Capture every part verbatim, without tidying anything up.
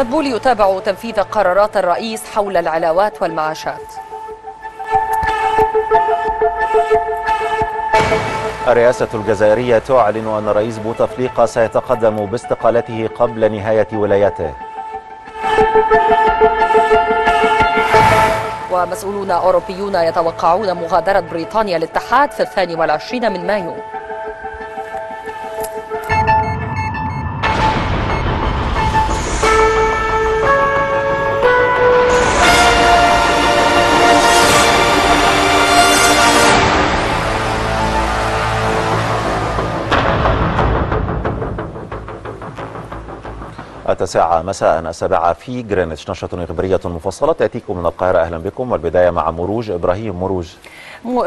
مدبولي يتابع تنفيذ قرارات الرئيس حول العلاوات والمعاشات. الرئاسة الجزائرية تعلن أن رئيس بوتفليقة سيتقدم باستقالته قبل نهاية ولايته. ومسؤولون أوروبيون يتوقعون مغادرة بريطانيا للاتحاد في الثاني والعشرين من مايو. التاسعة مساء السابعة في جرينتش، نشرة إخبارية مفصلة تأتيكم من القاهرة. أهلا بكم، والبداية مع مروج إبراهيم. مروج.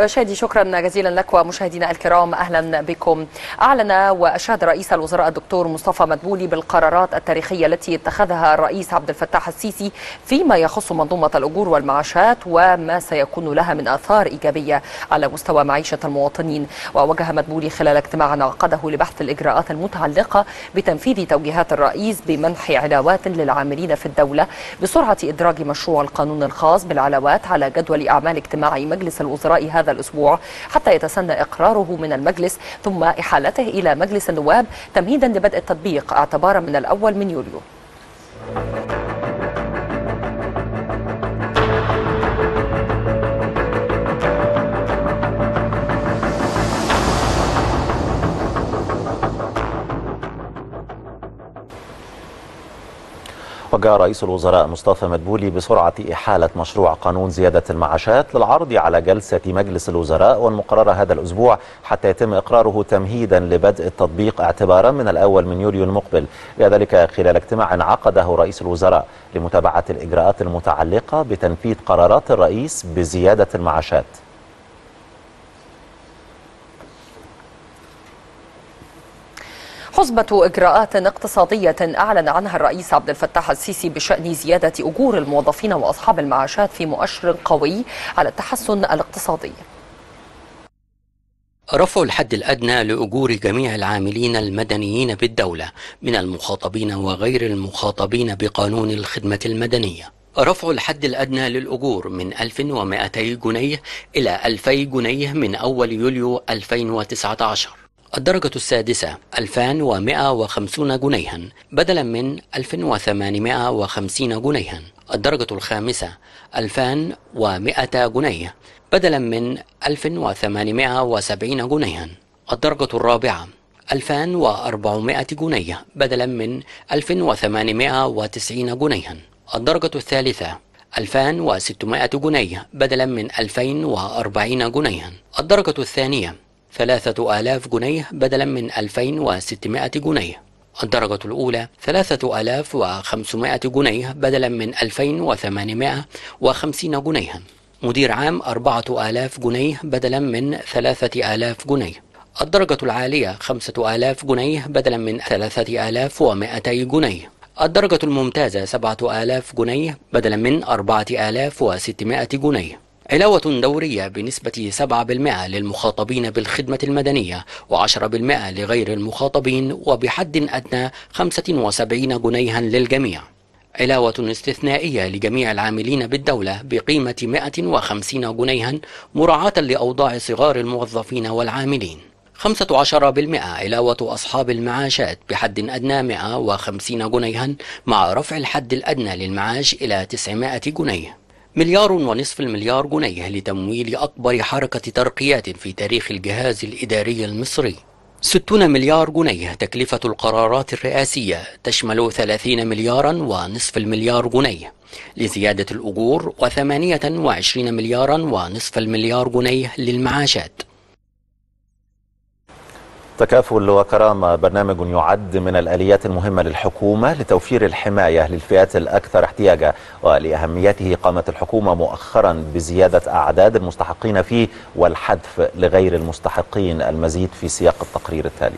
شادي، شكرا جزيلا لك ومشاهدينا الكرام، أهلا بكم. أعلن وأشاد رئيس الوزراء الدكتور مصطفى مدبولي بالقرارات التاريخية التي اتخذها الرئيس عبد الفتاح السيسي فيما يخص منظومة الأجور والمعاشات وما سيكون لها من آثار إيجابية على مستوى معيشة المواطنين. ووجه مدبولي خلال اجتماع عقده لبحث الإجراءات المتعلقة بتنفيذ توجيهات الرئيس بمنح علاوات للعاملين في الدولة، بسرعة إدراج مشروع القانون الخاص بالعلاوات على جدول أعمال اجتماع مجلس الوزراء هذا الأسبوع حتى يتسنى إقراره من المجلس ثم إحالته إلى مجلس النواب تمهيدا لبدء التطبيق اعتبارا من الأول من يوليو. وجاء رئيس الوزراء مصطفى مدبولي بسرعة إحالة مشروع قانون زيادة المعاشات للعرض على جلسة مجلس الوزراء والمقررة هذا الأسبوع حتى يتم إقراره تمهيدا لبدء التطبيق اعتبارا من الأول من يوليو المقبل. لذلك خلال اجتماع عقده رئيس الوزراء لمتابعة الإجراءات المتعلقة بتنفيذ قرارات الرئيس بزيادة المعاشات. حسبة إجراءات اقتصادية أعلن عنها الرئيس عبد الفتاح السيسي بشأن زيادة أجور الموظفين وأصحاب المعاشات في مؤشر قوي على التحسن الاقتصادي. رفع الحد الأدنى لأجور جميع العاملين المدنيين بالدولة من المخاطبين وغير المخاطبين بقانون الخدمة المدنية. رفع الحد الأدنى للأجور من ألف ومئتين جنيه إلى ألفي جنيه من أول يوليو ألفين وتسعة عشر. الدرجة السادسة ألفان ومئة وخمسين جنيها بدلا من ألف وثمانمئة وخمسين جنيها. الدرجة الخامسة ألفان ومئة جنيه بدلا من ألف وثمانمئة وسبعين جنيها. الدرجة الرابعة ألفان وأربعمئة جنيه بدلا من ألف وثمانمئة وتسعين جنيها. الدرجة الثالثة ألفان وستمئة جنيه بدلا من ألفين وأربعين جنيها. الدرجة الثانية ثلاثة آلاف جنيه بدلا من ألفين وستمائة جنيه. الدرجة الأولى ثلاثة آلاف وخمسمائة جنيه بدلا من ألفين وثمانمائة وخمسين جنيه. مدير عام أربعة آلاف جنيه بدلا من ثلاثة آلاف جنيه. الدرجة العالية خمسة آلاف جنيه بدلا من ثلاثة آلاف ومائتي جنيه. الدرجة الممتازة سبعة آلاف جنيه بدلا من أربعة آلاف وستمائة جنيه. علاوة دورية بنسبة سبعة بالمئة للمخاطبين بالخدمة المدنية وعشرة بالمئة لغير المخاطبين وبحد أدنى خمسة وسبعين جنيها للجميع. علاوة استثنائية لجميع العاملين بالدولة بقيمة مئة وخمسين جنيها مراعاة لأوضاع صغار الموظفين والعاملين. خمسة عشر بالمئة علاوة أصحاب المعاشات بحد أدنى مئة وخمسين جنيها مع رفع الحد الأدنى للمعاش إلى تسعمائة جنيه. مليار ونصف المليار جنيه لتمويل أكبر حركة ترقيات في تاريخ الجهاز الإداري المصري. ستين مليار جنيه تكلفة القرارات الرئاسية تشمل ثلاثين مليارا ونصف المليار جنيه لزيادة الأجور وثمانية وعشرين مليارا ونصف المليار جنيه للمعاشات. تكافل وكرامة برنامج يعد من الآليات المهمة للحكومة لتوفير الحماية للفئات الأكثر احتياجا، ولأهميته قامت الحكومة مؤخرا بزيادة أعداد المستحقين فيه والحذف لغير المستحقين. المزيد في سياق التقرير التالي.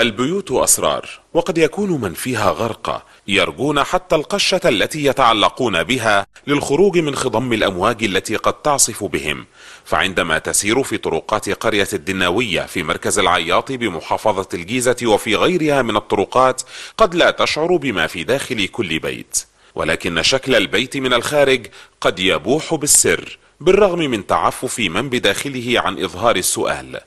البيوت أسرار، وقد يكون من فيها غرقى يرجون حتى القشة التي يتعلقون بها للخروج من خضم الأمواج التي قد تعصف بهم. فعندما تسير في طرقات قرية الدناوية في مركز العياط بمحافظة الجيزة وفي غيرها من الطرقات قد لا تشعر بما في داخل كل بيت، ولكن شكل البيت من الخارج قد يبوح بالسر بالرغم من تعفف من بداخله عن إظهار السؤال.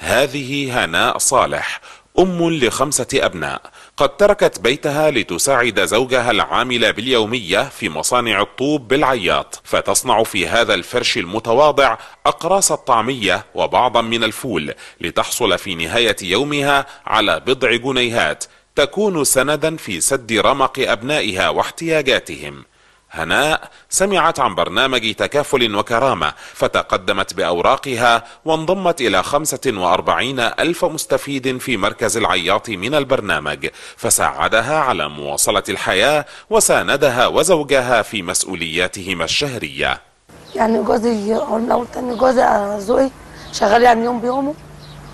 هذه هناء صالح، أم لخمسة أبناء، قد تركت بيتها لتساعد زوجها العامل باليومية في مصانع الطوب بالعياط، فتصنع في هذا الفرش المتواضع أقراص الطعمية وبعضا من الفول لتحصل في نهاية يومها على بضع جنيهات تكون سندا في سد رمق أبنائها واحتياجاتهم. هناء سمعت عن برنامج تكافل وكرامة فتقدمت بأوراقها وانضمت إلى خمسة وأربعين ألف مستفيد في مركز العياط من البرنامج، فساعدها على مواصلة الحياة وساندها وزوجها في مسؤولياتهما الشهرية. يعني جوزي قلنا قلت إن جوزي زوي شغال يعني يوم بيومه،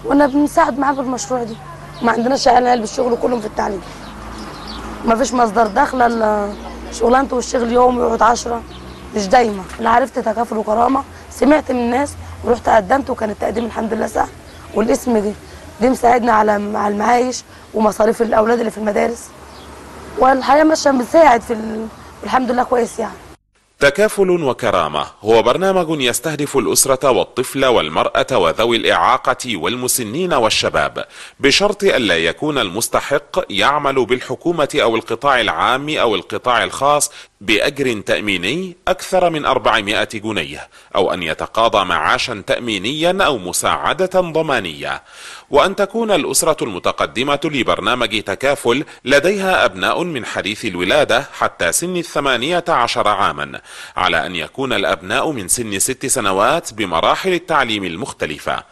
وأنا بنساعد معاه بالمشروع دي. ما عندناش عيال بالشغل كلهم في التعليم، ما فيش مصدر دخل إلا شغلانته، والشغل يوم يقعد عشرة مش دايما. انا عرفت تكافل وكرامه، سمعت من الناس ورحت قدمت، وكان التقديم الحمد لله سهل، والاسم دي دي مساعدنا على على المعايش ومصاريف الاولاد اللي في المدارس، والحياه ماشيه بتساعد في ال... الحمد لله كويس يعني. تكافل وكرامة هو برنامج يستهدف الأسرة والطفل والمرأة وذوي الإعاقة والمسنين والشباب، بشرط ألا يكون المستحق يعمل بالحكومة أو القطاع العام أو القطاع الخاص بأجر تأميني أكثر من أربعمائة جنيه، أو أن يتقاضى معاشا تأمينيا أو مساعدة ضمانية، وأن تكون الأسرة المتقدمة لبرنامج تكافل لديها أبناء من حديث الولادة حتى سن الثمانية عشر عاما، على أن يكون الأبناء من سن ست سنوات بمراحل التعليم المختلفة،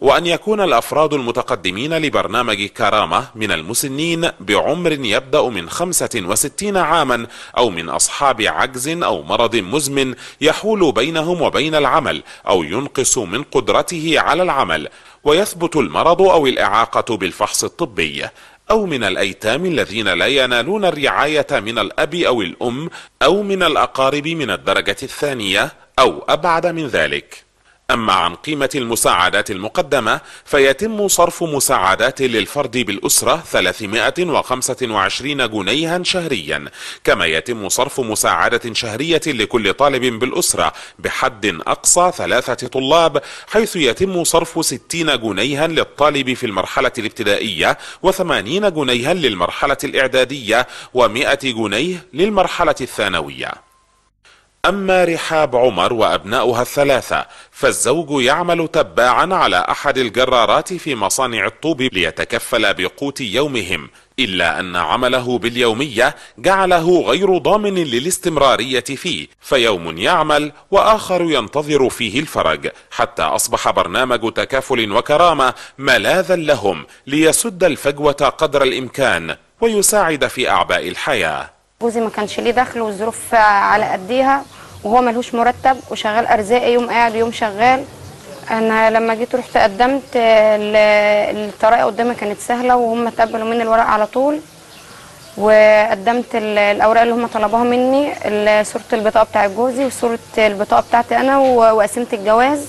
وأن يكون الأفراد المتقدمين لبرنامج كرامة من المسنين بعمر يبدأ من خمسة وستين عاما، أو من أصحاب عجز أو مرض مزمن يحول بينهم وبين العمل أو ينقص من قدرته على العمل ويثبت المرض أو الإعاقة بالفحص الطبي، أو من الأيتام الذين لا ينالون الرعاية من الأب أو الأم أو من الأقارب من الدرجة الثانية أو أبعد من ذلك. أما عن قيمة المساعدات المقدمة فيتم صرف مساعدات للفرد بالأسرة ثلاثمائة وخمسة وعشرين جنيها شهريا، كما يتم صرف مساعدة شهرية لكل طالب بالأسرة بحد أقصى ثلاثة طلاب، حيث يتم صرف ستين جنيها للطالب في المرحلة الابتدائية وثمانين جنيها للمرحلة الإعدادية ومائة جنيه للمرحلة الثانوية. أما رحاب عمر وأبناؤها الثلاثة فالزوج يعمل تباعا على أحد الجرارات في مصانع الطوب ليتكفل بقوت يومهم، إلا أن عمله باليومية جعله غير ضامن للاستمرارية فيه، فيوم يعمل وآخر ينتظر فيه الفرج، حتى أصبح برنامج تكافل وكرامة ملاذا لهم ليسد الفجوة قدر الإمكان ويساعد في أعباء الحياة. جوزي ما كانش ليه دخل والظروف على قديها، وهو ملهوش مرتب وشغال ارزاقي، يوم قاعد ويوم شغال. انا لما جيت رحت قدمت، الطريقه قدامي كانت سهله وهم تقبلوا مني الورق على طول، وقدمت الاوراق اللي هم طلبوها مني، صوره البطاقه بتاعت جوزي وصوره البطاقه بتاعتي انا وقسيمه الجواز.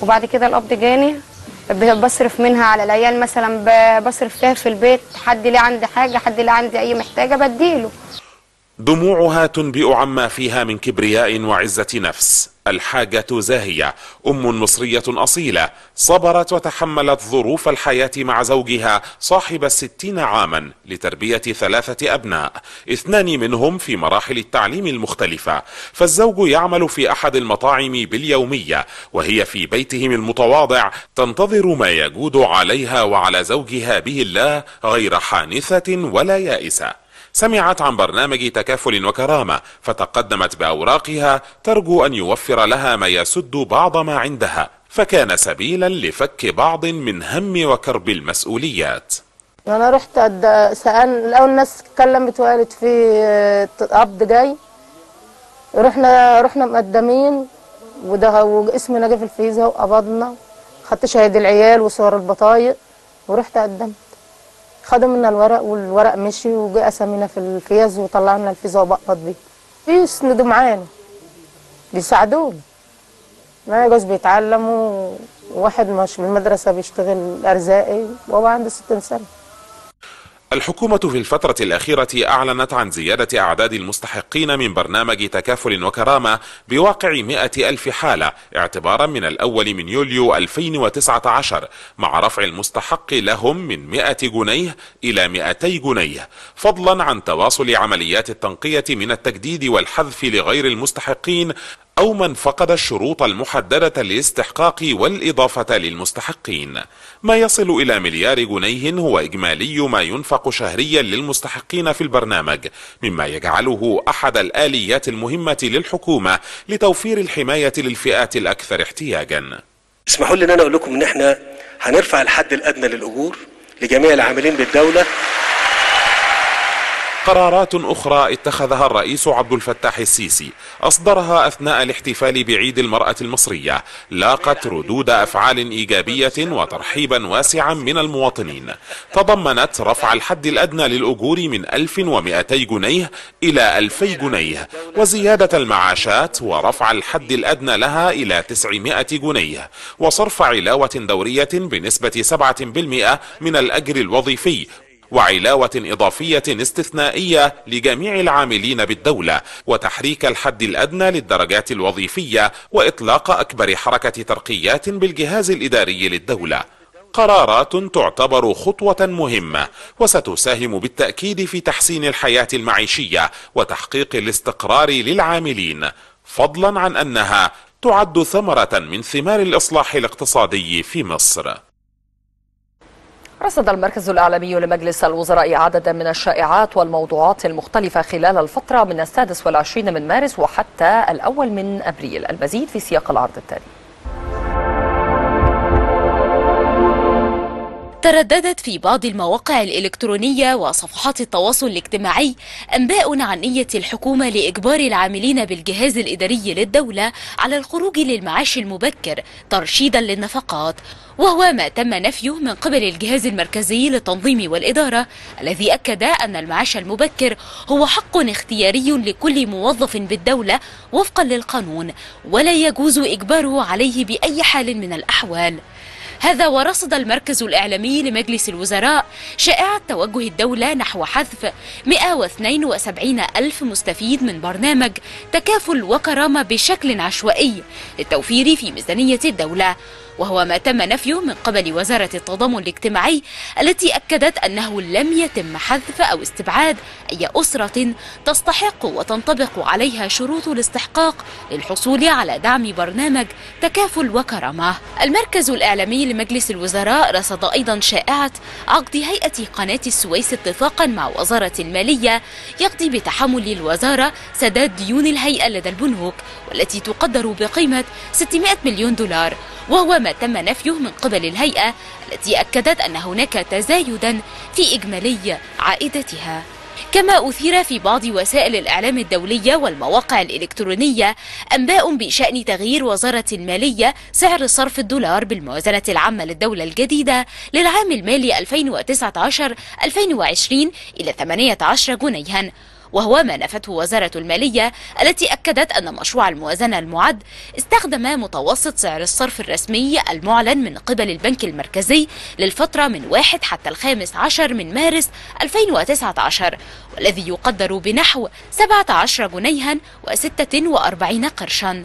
وبعد كده القبض جاني، بصرف منها على العيال، مثلا بصرف فيها في البيت، حد ليه عندي حاجه، حد ليه عندي اي محتاجه بديله. دموعها تنبئ عما فيها من كبرياء وعزة نفس. الحاجة زاهية، أم مصرية أصيلة، صبرت وتحملت ظروف الحياة مع زوجها صاحب الستين عاما لتربية ثلاثة أبناء، اثنان منهم في مراحل التعليم المختلفة. فالزوج يعمل في أحد المطاعم باليومية، وهي في بيتهم المتواضع تنتظر ما يجود عليها وعلى زوجها به الله، غير حانثة ولا يائسة. سمعت عن برنامج تكافل وكرامة فتقدمت بأوراقها ترجو أن يوفر لها ما يسد بعض ما عندها، فكان سبيلا لفك بعض من هم وكرب المسؤوليات. أنا رحت سأل الأول، الناس اتكلمت وقالت في قبض جاي، رحنا رحنا مقدمين، وده واسمنا جه في الفيزا وقبضنا، خدت شهادة العيال وصور البطايق ورحت قدمت. خدوا منا الورق والورق مشي وجه اسامينا في الفيز وطلعوا لنا الفيز وبقبض بيه. بيسندوا معانا بيساعدونا ما جوز بيتعلموا، وواحد مش من المدرسه بيشتغل ارزاقي وهو عنده ستين سنه. الحكومة في الفترة الأخيرة أعلنت عن زيادة أعداد المستحقين من برنامج تكافل وكرامة بواقع مئة ألف حالة اعتبارا من الأول من يوليو ألفين وتسعة عشر، مع رفع المستحق لهم من مئة جنيه إلى مئتي جنيه، فضلا عن تواصل عمليات التنقية من التجديد والحذف لغير المستحقين أو من فقد الشروط المحددة للاستحقاق والإضافة للمستحقين. ما يصل إلى مليار جنيه هو إجمالي ما ينفق شهريا للمستحقين في البرنامج، مما يجعله أحد الآليات المهمة للحكومة لتوفير الحماية للفئات الأكثر احتياجا. اسمحوا لي أن أنا أقول لكم أن احنا هنرفع الحد الأدنى للأجور لجميع العاملين بالدولة. قرارات أخرى اتخذها الرئيس عبد الفتاح السيسي أصدرها أثناء الاحتفال بعيد المرأة المصرية لاقت ردود أفعال إيجابية وترحيبا واسعا من المواطنين، تضمنت رفع الحد الأدنى للأجور من ألف ومئتي جنيه إلى ألفي جنيه، وزيادة المعاشات ورفع الحد الأدنى لها إلى تسعمئة جنيه، وصرف علاوة دورية بنسبة سبعة بالمئة من الأجر الوظيفي، وعلاوة إضافية استثنائية لجميع العاملين بالدولة، وتحريك الحد الأدنى للدرجات الوظيفية، وإطلاق أكبر حركة ترقيات بالجهاز الإداري للدولة. قرارات تعتبر خطوة مهمة وستساهم بالتأكيد في تحسين الحياة المعيشية وتحقيق الاستقرار للعاملين، فضلا عن أنها تعد ثمرة من ثمار الإصلاح الاقتصادي في مصر. رصد المركز الإعلامي لمجلس الوزراء عددا من الشائعات والموضوعات المختلفة خلال الفترة من السادس والعشرين من مارس وحتى الأول من أبريل. المزيد في سياق العرض التالي. ترددت في بعض المواقع الإلكترونية وصفحات التواصل الاجتماعي أنباء عن نية الحكومة لإجبار العاملين بالجهاز الإداري للدولة على الخروج للمعاش المبكر ترشيدا للنفقات، وهو ما تم نفيه من قبل الجهاز المركزي للتنظيم والإدارة الذي أكد أن المعاش المبكر هو حق اختياري لكل موظف بالدولة وفقا للقانون ولا يجوز إجباره عليه بأي حال من الأحوال. هذا ورصد المركز الإعلامي لمجلس الوزراء شائعة توجه الدولة نحو حذف مئة واثنين وسبعين ألف مستفيد من برنامج تكافل وكرامة بشكل عشوائي للتوفير في ميزانية الدولة، وهو ما تم نفيه من قبل وزارة التضامن الاجتماعي التي أكدت أنه لم يتم حذف أو استبعاد أي أسرة تستحق وتنطبق عليها شروط الاستحقاق للحصول على دعم برنامج تكافل وكرامة. المركز الإعلامي لمجلس الوزراء رصد أيضا شائعة عقد هيئة قناة السويس اتفاقا مع وزارة المالية يقضي بتحمل الوزارة سداد ديون الهيئة لدى البنوك والتي تقدر بقيمة ستمئة مليون دولار، وهو ما تم نفيه من قبل الهيئة التي أكدت أن هناك تزايدا في إجمالي عائدتها. كما أثير في بعض وسائل الإعلام الدولية والمواقع الإلكترونية أنباء بشأن تغيير وزارة المالية سعر صرف الدولار بالموازنة العامة للدولة الجديدة للعام المالي ألفين وتسعة عشر ألفين وعشرين إلى ثمانية عشر جنيها، وهو ما نفته وزارة المالية التي أكدت أن مشروع الموازنة المعد استخدم متوسط سعر الصرف الرسمي المعلن من قبل البنك المركزي للفترة من واحد حتى الخامس عشر من مارس ألفين وتسعة عشر، والذي يقدر بنحو سبعة عشر جنيها وستة وأربعين قرشا.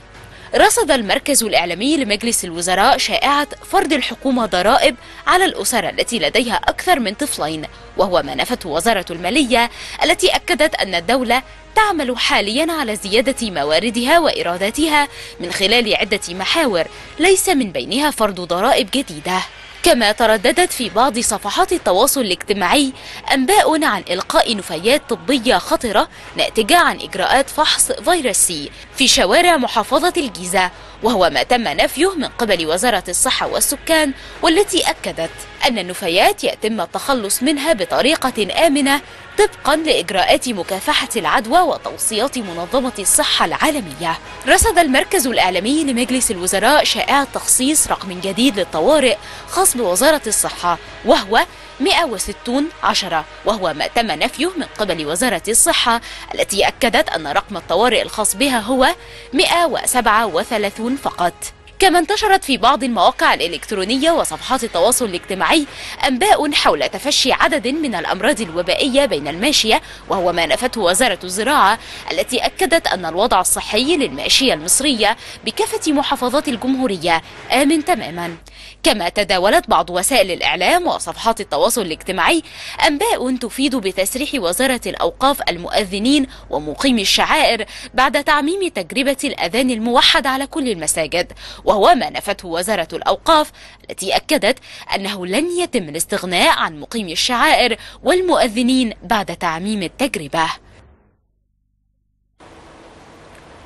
رصد المركز الإعلامي لمجلس الوزراء شائعة فرض الحكومة ضرائب على الأسر التي لديها أكثر من طفلين، وهو ما نفته وزارة المالية التي أكدت أن الدولة تعمل حاليا على زيادة مواردها وإيراداتها من خلال عدة محاور ليس من بينها فرض ضرائب جديدة. كما ترددت في بعض صفحات التواصل الاجتماعي أنباء عن إلقاء نفايات طبية خطرة ناتجة عن إجراءات فحص فيروس سي في شوارع محافظة الجيزة، وهو ما تم نفيه من قبل وزارة الصحة والسكان والتي أكدت أن النفايات يتم التخلص منها بطريقة آمنة طبقا لإجراءات مكافحة العدوى وتوصيات منظمة الصحة العالمية. رصد المركز الإعلامي لمجلس الوزراء شائعة تخصيص رقم جديد للطوارئ خاص بوزارة الصحة، وهو مئة وستين عشرة، وهو ما تم نفيه من قبل وزارة الصحة التي أكدت أن رقم الطوارئ الخاص بها هو مئة وسبعة وثلاثين فقط. كما انتشرت في بعض المواقع الإلكترونية وصفحات التواصل الاجتماعي أنباء حول تفشي عدد من الأمراض الوبائية بين الماشية، وهو ما نفته وزارة الزراعة التي أكدت أن الوضع الصحي للماشية المصرية بكافة محافظات الجمهورية آمن تماما. كما تداولت بعض وسائل الإعلام وصفحات التواصل الاجتماعي أنباء تفيد بتسريح وزارة الأوقاف المؤذنين ومقيمي الشعائر بعد تعميم تجربة الأذان الموحد على كل المساجد، وهو ما نفته وزارة الأوقاف التي أكدت أنه لن يتم الاستغناء عن مقيمي الشعائر والمؤذنين بعد تعميم التجربة.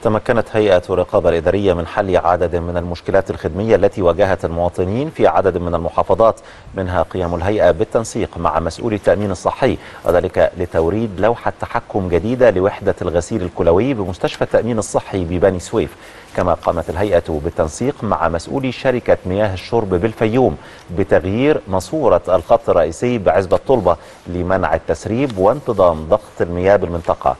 تمكنت هيئة الرقابة الإدارية من حل عدد من المشكلات الخدمية التي واجهت المواطنين في عدد من المحافظات، منها قيام الهيئة بالتنسيق مع مسؤولي التأمين الصحي وذلك لتوريد لوحة تحكم جديدة لوحدة الغسيل الكلوي بمستشفى التأمين الصحي ببني سويف. كما قامت الهيئة بالتنسيق مع مسؤولي شركة مياه الشرب بالفيوم بتغيير ماسورة الخط الرئيسي بعزبة طلبة لمنع التسريب وانتظام ضغط المياه بالمنطقة.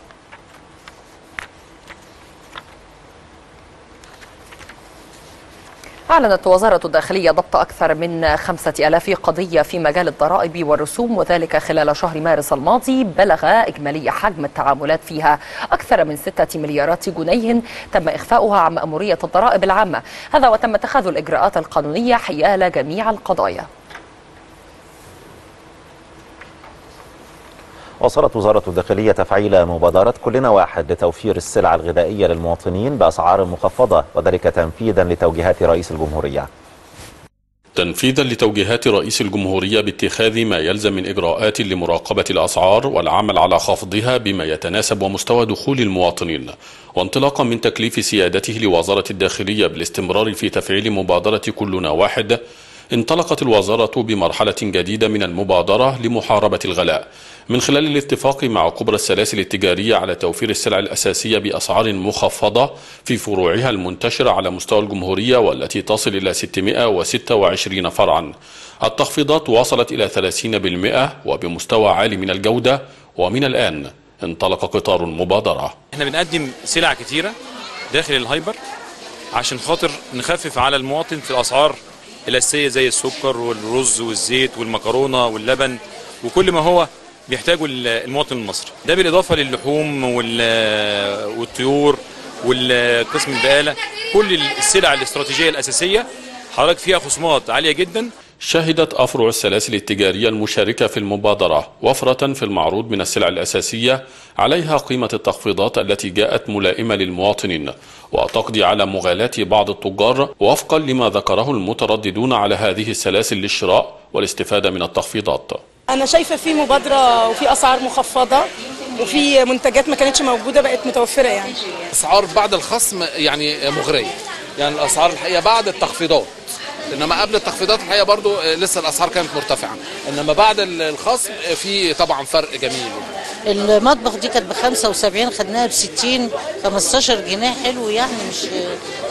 أعلنت وزارة الداخلية ضبط أكثر من خمسة آلاف قضية في مجال الضرائب والرسوم، وذلك خلال شهر مارس الماضي بلغ إجمالي حجم التعاملات فيها أكثر من ستة مليارات جنيه تم إخفاؤها عن مأمورية الضرائب العامة، هذا وتم اتخاذ الإجراءات القانونية حيال جميع القضايا. واصلت وزارة الداخلية تفعيل مبادرة كلنا واحد لتوفير السلع الغذائية للمواطنين بأسعار مخفضة، وذلك تنفيذا لتوجيهات رئيس الجمهورية. تنفيذا لتوجيهات رئيس الجمهورية باتخاذ ما يلزم من إجراءات لمراقبة الأسعار والعمل على خفضها بما يتناسب ومستوى دخول المواطنين، وانطلاقا من تكليف سيادته لوزارة الداخلية بالاستمرار في تفعيل مبادرة كلنا واحد، انطلقت الوزارة بمرحلة جديدة من المبادرة لمحاربة الغلاء من خلال الاتفاق مع كبرى السلاسل التجارية على توفير السلع الأساسية بأسعار مخفضة في فروعها المنتشرة على مستوى الجمهورية والتي تصل إلى ستمئة وستة وعشرين فرعا. التخفيضات وصلت إلى ثلاثين بالمئة وبمستوى عالي من الجودة، ومن الآن انطلق قطار المبادرة. احنا بنقدم سلع كتيرة داخل الهايبر عشان خاطر نخفف على المواطن في الأسعار الأساسية زي السكر والرز والزيت والمكرونة واللبن وكل ما هو بيحتاجه المواطن المصري، ده بالإضافة للحوم والطيور والقسم البقالة، كل السلع الاستراتيجية الأساسية حضرتك فيها خصومات عالية جدا. شهدت أفرع السلاسل التجارية المشاركة في المبادرة وفرة في المعروض من السلع الأساسية عليها قيمة التخفيضات التي جاءت ملائمة للمواطنين وتقضي على مغالاة بعض التجار وفقا لما ذكره المترددون على هذه السلاسل للشراء والاستفادة من التخفيضات. أنا شايفة في مبادرة وفي أسعار مخفضة وفي منتجات ما كانتش موجودة بقت متوفرة، يعني أسعار بعد الخصم يعني مغرية، يعني الأسعار الحقيقة بعد التخفيضات، إنما قبل التخفيضات الحقيقة برضو لسه الأسعار كانت مرتفعة، إنما بعد الخصم في طبعا فرق جميل. المطبخ دي كانت بخمسة وسبعين خدناها بستين، خمستاشر جنيه حلو يعني مش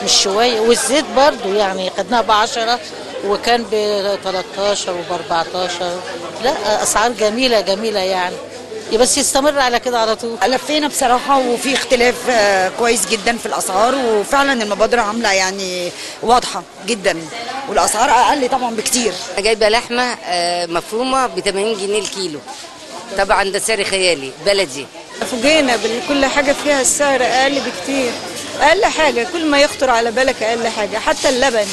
مش شوية، والزيت برضو يعني خدناها بعشرة وكان بتلاتاشر وباربعتاشر، لا أسعار جميلة جميلة يعني، بس يستمر على كده على طول. لفينا بصراحة وفي اختلاف كويس جدا في الأسعار، وفعلا المبادرة عاملة يعني واضحة جدا، والأسعار أقل طبعا بكتير. جايبة لحمة مفرومة ب ثمانين جنيه الكيلو، طبعا ده سعر خيالي بلدي. فوجئنا بكل حاجة فيها السعر أقل بكتير، أقل حاجة كل ما يخطر على بالك أقل حاجة، حتى اللبن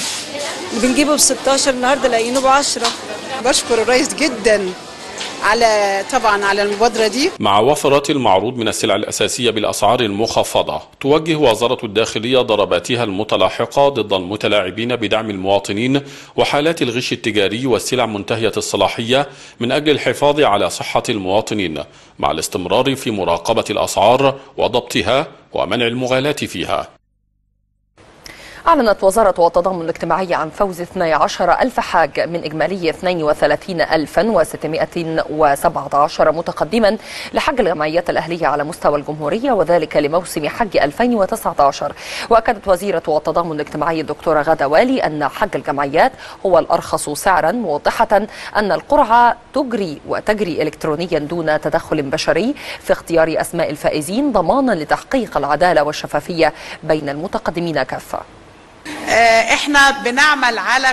اللي بنجيبه ب ستاشر النهارده لاقيينه ب عشرة. بشكر الرئيس جدا على طبعا على المبادرة دي. مع وفرة المعروض من السلع الأساسية بالأسعار المخفضة، توجه وزارة الداخلية ضرباتها المتلاحقة ضد المتلاعبين بدعم المواطنين وحالات الغش التجاري والسلع منتهية الصلاحية من أجل الحفاظ على صحة المواطنين مع الاستمرار في مراقبة الأسعار وضبطها ومنع المغالاة فيها. أعلنت وزارة التضامن الاجتماعي عن فوز اثني عشر ألف حاج من إجمالي اثنين وثلاثين ألفا وستمائة وسبعة عشر متقدما لحج الجمعيات الأهلية على مستوى الجمهورية، وذلك لموسم حج ألفين وتسعة عشر. وأكدت وزيرة التضامن الاجتماعي الدكتورة غادة والي أن حج الجمعيات هو الأرخص سعرا، موضحة أن القرعة تجري وتجري إلكترونيا دون تدخل بشري في اختيار أسماء الفائزين، ضمانا لتحقيق العدالة والشفافية بين المتقدمين كافة. احنا بنعمل على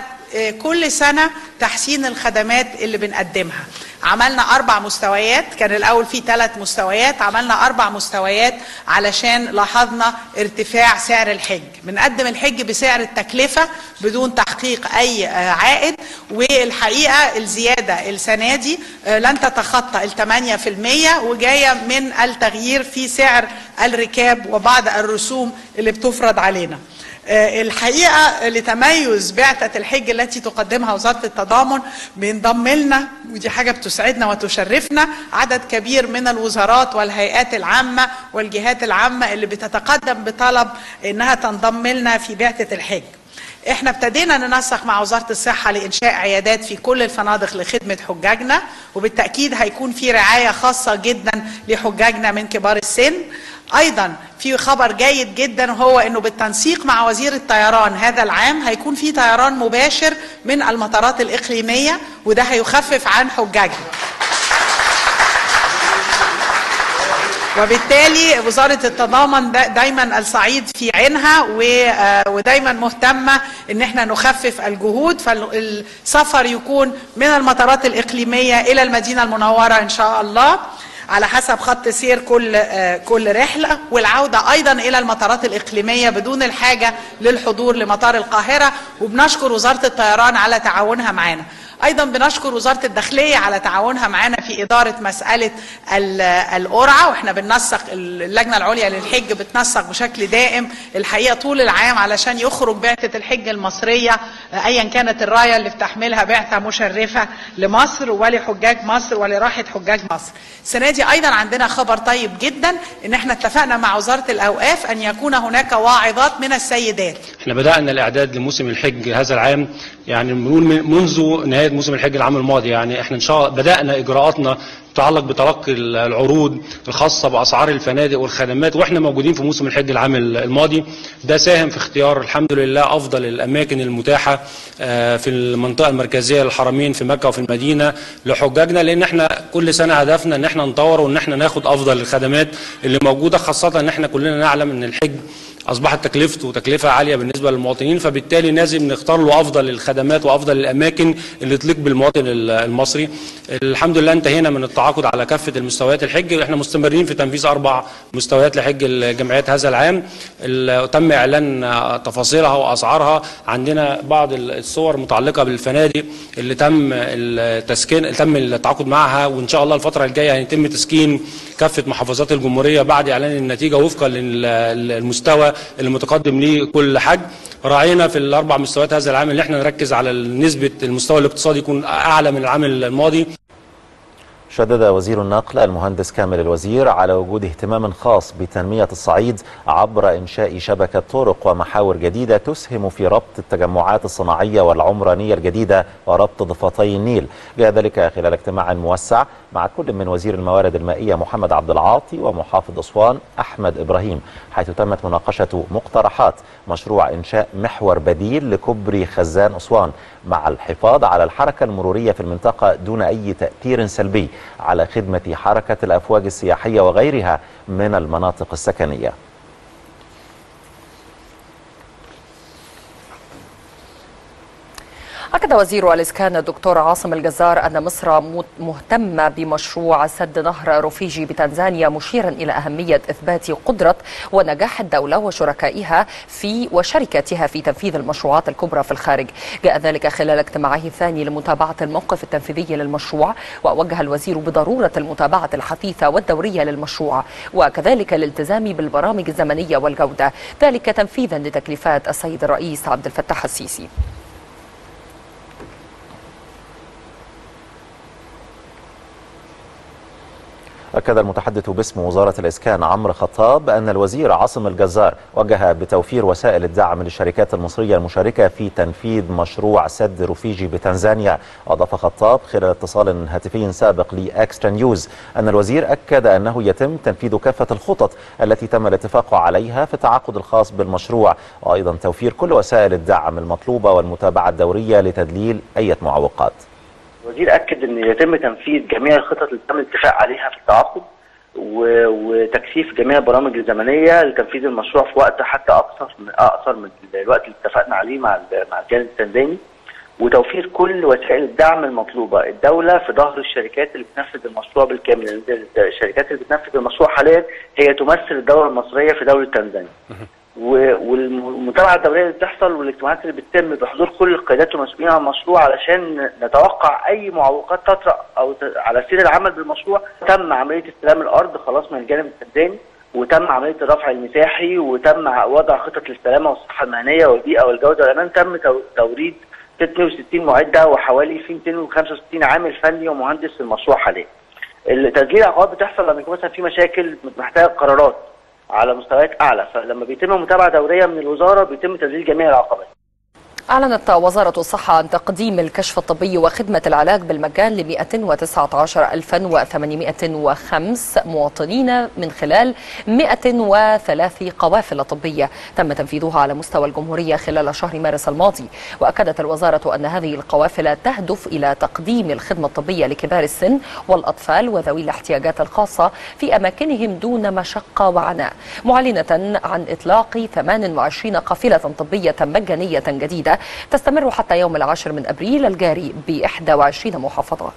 كل سنة تحسين الخدمات اللي بنقدمها. عملنا أربع مستويات، كان الأول فيه ثلاث مستويات، عملنا أربع مستويات علشان لاحظنا ارتفاع سعر الحج. بنقدم الحج بسعر التكلفة بدون تحقيق أي عائد، والحقيقة الزيادة السنة دي لن تتخطى الثمانية في المية، وجاية من التغيير في سعر الركاب وبعض الرسوم اللي بتفرض علينا. الحقيقة لتميز بعثة الحج التي تقدمها وزارة التضامن بينضم لنا، ودي حاجة بتسعدنا وتشرفنا، عدد كبير من الوزارات والهيئات العامة والجهات العامة اللي بتتقدم بطلب انها تنضم لنا في بعثة الحج. احنا ابتدينا ننسق مع وزارة الصحة لإنشاء عيادات في كل الفنادق لخدمة حجاجنا، وبالتأكيد هيكون في رعاية خاصة جدا لحجاجنا من كبار السن. أيضا في خبر جيد جدا، هو أنه بالتنسيق مع وزير الطيران هذا العام هيكون في طيران مباشر من المطارات الإقليمية، وده هيخفف عن حجاجنا، وبالتالي وزارة التضامن دايما الصعيد في عينها ودايما مهتمة ان احنا نخفف الجهود، فالسفر يكون من المطارات الإقليمية الى المدينة المنورة ان شاء الله على حسب خط سير كل كل رحلة، والعودة أيضا إلى المطارات الإقليمية بدون الحاجة للحضور لمطار القاهرة. وبنشكر وزارة الطيران على تعاونها معانا. أيضا بنشكر وزارة الداخلية على تعاونها معانا في إدارة مسألة القرعة، وإحنا بننسق اللجنة العليا للحج بتنسق بشكل دائم الحقيقة طول العام علشان يخرج بعثة الحج المصرية أيا كانت الراية اللي بتحملها بعثة مشرفة لمصر ولحجاج مصر ولراحة حجاج مصر. السنة دي أيضا عندنا خبر طيب جدا، إن إحنا اتفقنا مع وزارة الأوقاف أن يكون هناك واعظات من السيدات. إحنا بدأنا الإعداد لموسم الحج هذا العام، يعني منذ نهاية موسم الحج العام الماضي، يعني احنا ان شاء الله بدأنا اجراءاتنا تتعلق بتلقي العروض الخاصه باسعار الفنادق والخدمات واحنا موجودين في موسم الحج العام الماضي. ده ساهم في اختيار الحمد لله افضل الاماكن المتاحه في المنطقه المركزيه للحرمين في مكه وفي المدينه لحجاجنا، لان احنا كل سنه هدفنا ان احنا نطور وان احنا ناخد افضل الخدمات اللي موجوده، خاصه ان احنا كلنا نعلم ان الحج اصبحت تكلفته وتكلفه عاليه بالنسبه للمواطنين، فبالتالي لازم نختار له افضل الخدمات وافضل الاماكن اللي تليق بالمواطن المصري. الحمد لله انتهينا من التعاقد على كافه المستويات الحج، احنا مستمرين في تنفيذ اربع مستويات لحج الجمعيات هذا العام، تم اعلان تفاصيلها واسعارها. عندنا بعض الصور متعلقه بالفنادق اللي تم التسكين تم التعاقد معها، وان شاء الله الفتره الجايه هيتم تسكين كافه محافظات الجمهوريه بعد اعلان النتيجه وفقا للمستوى المتقدم ليه كل حج. راعينا في الاربع مستويات هذا العام ان احنا نركز على نسبه المستوى الاقتصادي يكون اعلى من العام الماضي. شدد وزير النقل المهندس كامل الوزير على وجود اهتمام خاص بتنمية الصعيد عبر إنشاء شبكة طرق ومحاور جديدة تسهم في ربط التجمعات الصناعية والعمرانية الجديدة وربط ضفتي النيل. جاء ذلك خلال اجتماع موسع مع كل من وزير الموارد المائية محمد عبد العاطي ومحافظ أسوان أحمد إبراهيم، حيث تمت مناقشة مقترحات مشروع إنشاء محور بديل لكوبري خزان أسوان مع الحفاظ على الحركة المرورية في المنطقة دون أي تأثير سلبي على خدمة حركة الأفواج السياحية وغيرها من المناطق السكنية. أكد وزير الإسكان الدكتور عاصم الجزار أن مصر مهتمة بمشروع سد نهر رفيجي بتنزانيا، مشيرا إلى أهمية إثبات قدرة ونجاح الدولة وشركائها في وشركاتها في تنفيذ المشروعات الكبرى في الخارج. جاء ذلك خلال اجتماعه الثاني لمتابعة الموقف التنفيذي للمشروع، وأوجه الوزير بضرورة المتابعة الحثيثة والدورية للمشروع وكذلك الالتزام بالبرامج الزمنية والجودة، ذلك تنفيذا لتكليفات السيد الرئيس عبد الفتاح السيسي. أكد المتحدث باسم وزارة الإسكان عمرو خطاب أن الوزير عاصم الجزار وجه بتوفير وسائل الدعم للشركات المصرية المشاركة في تنفيذ مشروع سد رفيجي بتنزانيا. أضاف خطاب خلال اتصال هاتفي سابق لإكسترا نيوز أن الوزير أكد أنه يتم تنفيذ كافة الخطط التي تم الاتفاق عليها في التعاقد الخاص بالمشروع، وأيضا توفير كل وسائل الدعم المطلوبة والمتابعة الدورية لتدليل أي معوقات. الوزير أكد أن يتم تنفيذ جميع الخطط اللي تم الاتفاق عليها في التعاقد وتكثيف جميع البرامج الزمنية لتنفيذ المشروع في وقت حتى أقصر من أقصر من الوقت اللي اتفقنا عليه مع مع الجانب التنزاني، وتوفير كل وسائل الدعم المطلوبة. الدولة في ظهر الشركات اللي بتنفذ المشروع بالكامل. الشركات اللي بتنفذ المشروع حاليا هي تمثل الدولة المصرية في دولة تنزانيا. والمتابعه الدوريه اللي بتحصل والاجتماعات اللي بتتم بحضور كل القيادات والمسؤولين عن المشروع علشان نتوقع اي معوقات تطرأ او على سير العمل بالمشروع. تم عمليه استلام الارض خلاص من الجانب التنزاني، وتم عمليه الرفع المساحي، وتم وضع خطط للسلامه والصحه المهنيه والبيئه والجوده والامان. تم توريد ستة وستين معده وحوالي في مئتين وخمسة وستين عامل فني ومهندس في المشروع حاليا. تسجيل العقوبات بتحصل لما يكون مثلا في مشاكل محتاجه قرارات على مستويات أعلى، فلما بيتم متابعة دورية من الوزارة بيتم تسجيل جميع العقبات. أعلنت وزارة الصحة عن تقديم الكشف الطبي وخدمة العلاج بالمجان ل مئة وتسعة عشر ألفا وثمانمئة وخمسة مواطنين من خلال مئة وثلاث قوافل طبية تم تنفيذها على مستوى الجمهورية خلال شهر مارس الماضي. وأكدت الوزارة أن هذه القوافل تهدف إلى تقديم الخدمة الطبية لكبار السن والأطفال وذوي الاحتياجات الخاصة في أماكنهم دون مشقة وعناء، معلنة عن إطلاق ثمانية وعشرين قافلة طبية مجانية جديدة تستمر حتى يوم العاشر من أبريل الجاري بإحدى وعشرين محافظة.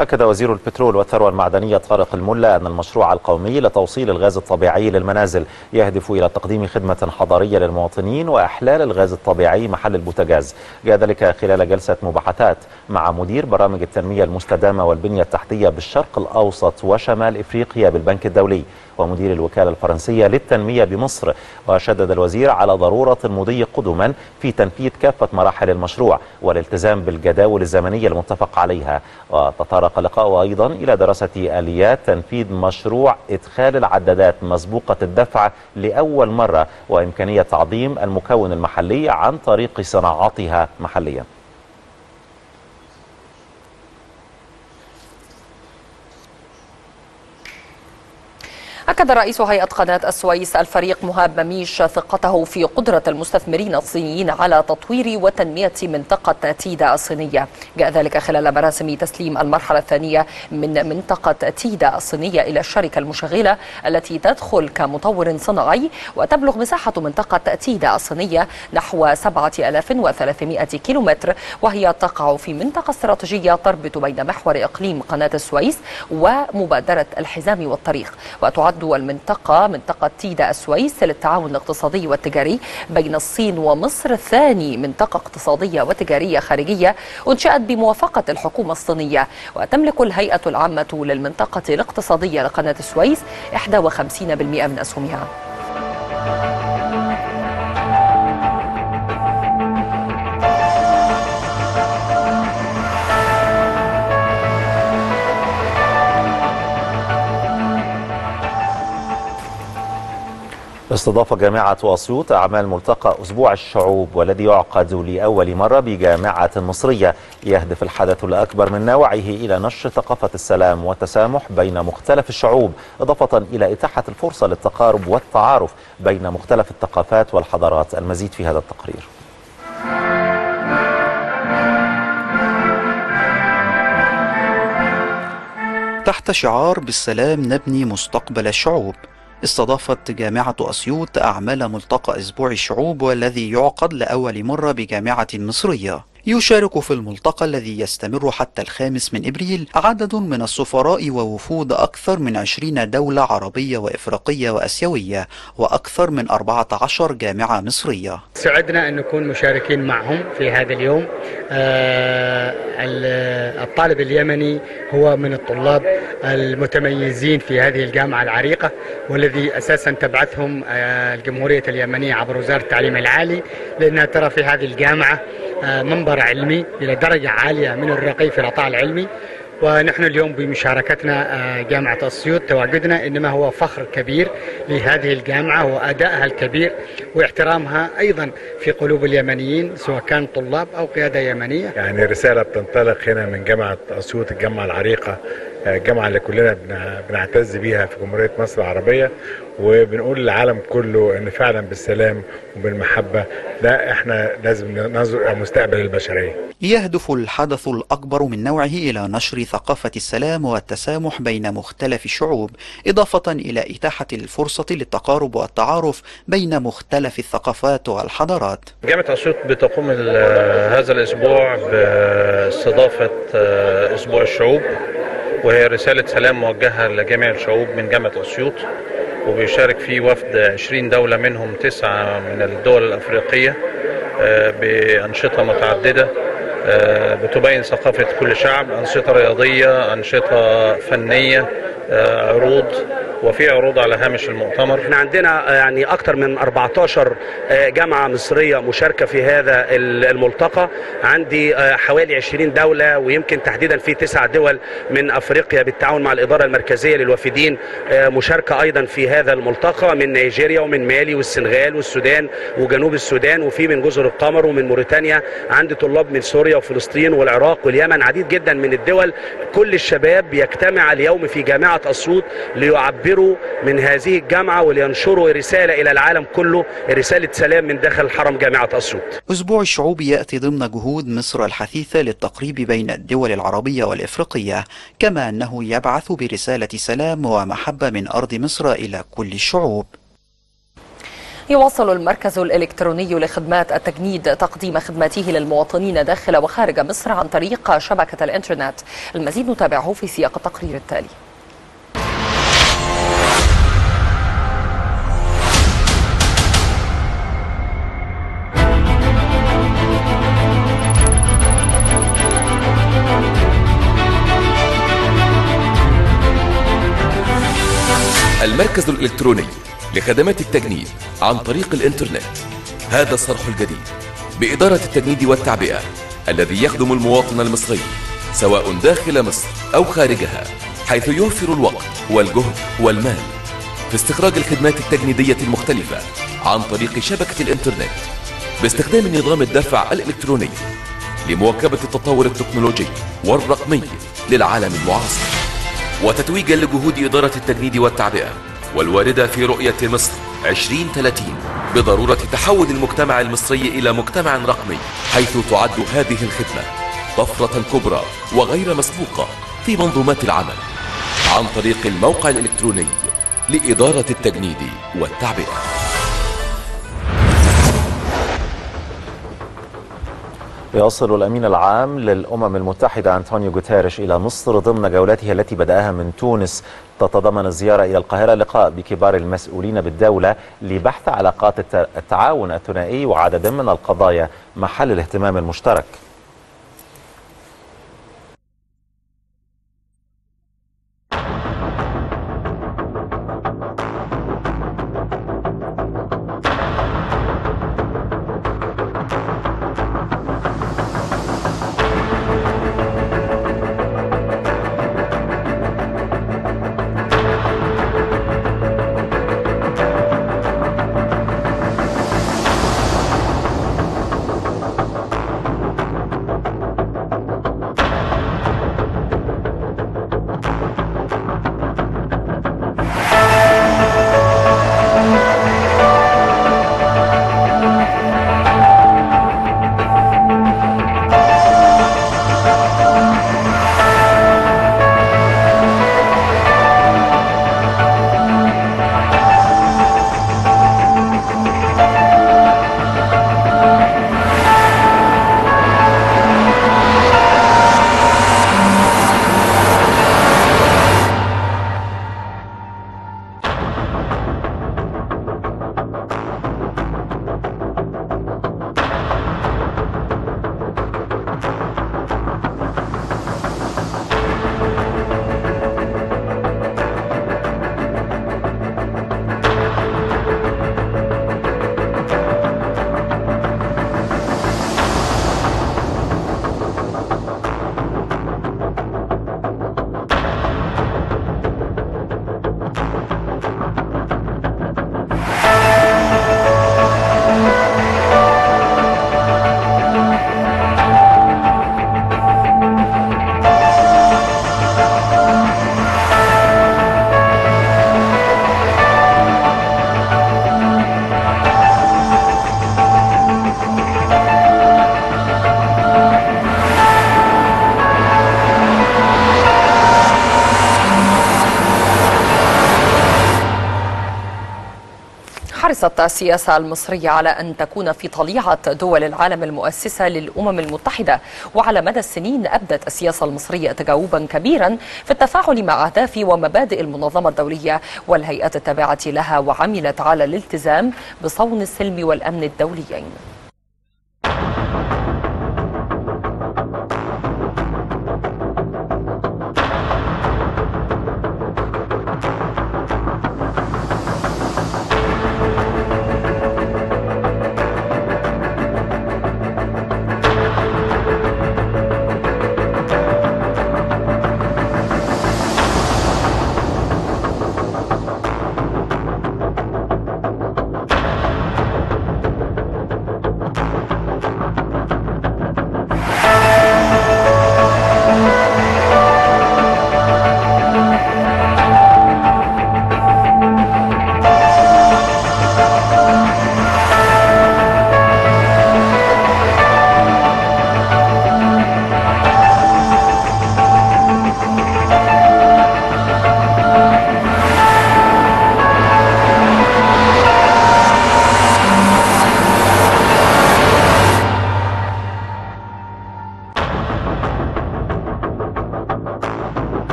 أكد وزير البترول والثروة المعدنية طارق الملا أن المشروع القومي لتوصيل الغاز الطبيعي للمنازل يهدف إلى تقديم خدمة حضارية للمواطنين وإحلال الغاز الطبيعي محل البوتاجاز. جاء ذلك خلال جلسة مباحثات مع مدير برامج التنمية المستدامة والبنية التحتية بالشرق الأوسط وشمال إفريقيا بالبنك الدولي ومدير الوكالة الفرنسية للتنمية بمصر. وشدد الوزير على ضرورة المضي قدما في تنفيذ كافة مراحل المشروع والالتزام بالجداول الزمنية المتفق عليها. وتطرق لقاؤه أيضا إلى دراسة آليات تنفيذ مشروع إدخال العدادات مسبوقة الدفع لأول مرة وإمكانية تعظيم المكون المحلي عن طريق صناعتها محليا. أكد رئيس هيئة قناة السويس الفريق مهاب مميش ثقته في قدرة المستثمرين الصينيين على تطوير وتنمية منطقة تيدا الصينية. جاء ذلك خلال مراسم تسليم المرحلة الثانية من منطقة تيدا الصينية إلى الشركة المشغلة التي تدخل كمطور صناعي، وتبلغ مساحة منطقة تيدا الصينية نحو سبعة آلاف وثلاثمئة كيلومتر، وهي تقع في منطقة استراتيجية تربط بين محور إقليم قناة السويس ومبادرة الحزام والطريق. وتعد المنطقة منطقة تيدا السويس للتعاون الاقتصادي والتجاري بين الصين ومصر ثاني منطقة اقتصادية وتجارية خارجية أنشأت بموافقة الحكومة الصينية. وتملك الهيئة العامة للمنطقة الاقتصادية لقناة السويس إحدى وخمسين بالمئة من أسهمها. استضاف جامعة أسيوط أعمال ملتقى أسبوع الشعوب والذي يعقد لأول مرة بجامعة مصرية، يهدف الحدث الأكبر من نوعه إلى نشر ثقافة السلام والتسامح بين مختلف الشعوب، إضافة إلى إتاحة الفرصة للتقارب والتعارف بين مختلف الثقافات والحضارات. المزيد في هذا التقرير. تحت شعار بالسلام نبني مستقبل الشعوب، استضافت جامعة أسيوط أعمال ملتقى أسبوع الشعوب والذي يعقد لأول مرة بجامعة مصرية. يشارك في الملتقى الذي يستمر حتى الخامس من إبريل عدد من السفراء ووفود أكثر من عشرين دولة عربية وإفريقية وأسيوية وأكثر من أربعة عشر جامعة مصرية. سعدنا أن نكون مشاركين معهم في هذا اليوم. الطالب اليمني هو من الطلاب المتميزين في هذه الجامعة العريقة، والذي أساسا تبعثهم الجمهورية اليمنية عبر وزارة التعليم العالي، لأنها ترى في هذه الجامعة منبر علمي إلى درجة عالية من الرقي في العطاء العلمي. ونحن اليوم بمشاركتنا جامعة أسيوط تواجدنا إنما هو فخر كبير لهذه الجامعة وأدائها الكبير واحترامها أيضا في قلوب اليمنيين سواء كان طلاب أو قيادة يمنية. يعني رسالة بتنطلق هنا من جامعة أسيوط، الجامعة العريقة، الجامعة اللي كلنا بنعتز بيها في جمهورية مصر العربية، وبنقول للعالم كله إن فعلا بالسلام وبالمحبة ده إحنا لازم ننظر مستقبل البشرية. يهدف الحدث الأكبر من نوعه إلى نشر ثقافة السلام والتسامح بين مختلف الشعوب، إضافة إلى إتاحة الفرصة للتقارب والتعارف بين مختلف الثقافات والحضارات. جامعة أسيوط بتقوم هذا الأسبوع باستضافة أسبوع الشعوب، وهي رسالة سلام موجهة لجميع الشعوب من جامعة أسيوط، وبيشارك فيه وفد عشرين دولة منهم تسعة من الدول الأفريقية بأنشطة متعددة بتبين ثقافة كل شعب، أنشطة رياضية، أنشطة فنية، عروض، وفي عروض على هامش المؤتمر. احنا عندنا يعني اكتر من أربعتاشر جامعه مصريه مشاركه في هذا الملتقى، عندي حوالي عشرين دوله ويمكن تحديدا في تسع دول من افريقيا بالتعاون مع الاداره المركزيه للوافدين مشاركه ايضا في هذا الملتقى، من نيجيريا ومن مالي والسنغال والسودان وجنوب السودان، وفي من جزر القمر ومن موريتانيا، عندي طلاب من سوريا وفلسطين والعراق واليمن، عديد جدا من الدول. كل الشباب يجتمع اليوم في جامعه اسيوط ليعبر من هذه الجامعة ولينشروا رسالة إلى العالم كله، رسالة سلام من داخل حرم جامعة أسيوط. أسبوع الشعوب يأتي ضمن جهود مصر الحثيثة للتقريب بين الدول العربية والإفريقية، كما أنه يبعث برسالة سلام ومحبة من أرض مصر إلى كل الشعوب. يواصل المركز الإلكتروني لخدمات التجنيد تقديم خدماته للمواطنين داخل وخارج مصر عن طريق شبكة الإنترنت. المزيد نتابعه في سياق التقرير التالي. المركز الإلكتروني لخدمات التجنيد عن طريق الإنترنت، هذا الصرح الجديد بإدارة التجنيد والتعبئة الذي يخدم المواطن المصري سواء داخل مصر أو خارجها، حيث يوفر الوقت والجهد والمال في استخراج الخدمات التجنيدية المختلفة عن طريق شبكة الإنترنت باستخدام نظام الدفع الإلكتروني لمواكبة التطور التكنولوجي والرقمي للعالم المعاصر، وتتويجا لجهود إدارة التجنيد والتعبئة والواردة في رؤية مصر عشرين ثلاثين بضرورة تحول المجتمع المصري إلى مجتمع رقمي، حيث تعد هذه الخدمة طفرة كبرى وغير مسبوقة في منظومات العمل عن طريق الموقع الإلكتروني لإدارة التجنيد والتعبئة. يصل الأمين العام للأمم المتحدة أنطونيو غوتيريش إلى مصر ضمن جولته التي بدأها من تونس، تتضمن الزيارة إلى القاهرة لقاء بكبار المسؤولين بالدولة لبحث علاقات التعاون الثنائي وعدد من القضايا محل الاهتمام المشترك. حرصت السياسة المصرية على أن تكون في طليعة دول العالم المؤسسة للأمم المتحدة، وعلى مدى السنين أبدت السياسة المصرية تجاوبا كبيرا في التفاعل مع أهداف ومبادئ المنظمة الدولية والهيئات التابعة لها، وعملت على الالتزام بصون السلم والأمن الدوليين.